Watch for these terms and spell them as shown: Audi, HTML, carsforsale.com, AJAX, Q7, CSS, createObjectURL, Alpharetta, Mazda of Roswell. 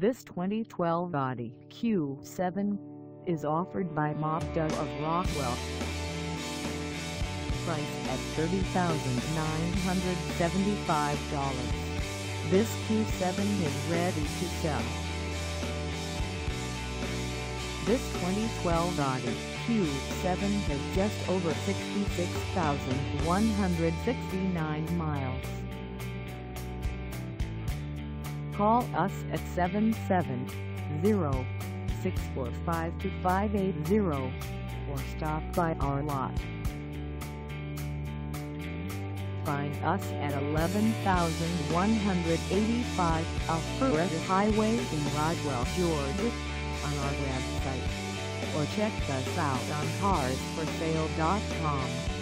This 2012 Audi Q7 is offered by Mazda of Roswell. Priced at $30,975. This Q7 is ready to sell. This 2012 Audi Q7 has just over 66,169 miles. Call us at 770-645-2580 or stop by our lot. Find us at 11,185 Alpharetta Highway in Roswell, Georgia on our website, or check us out on carsforsale.com.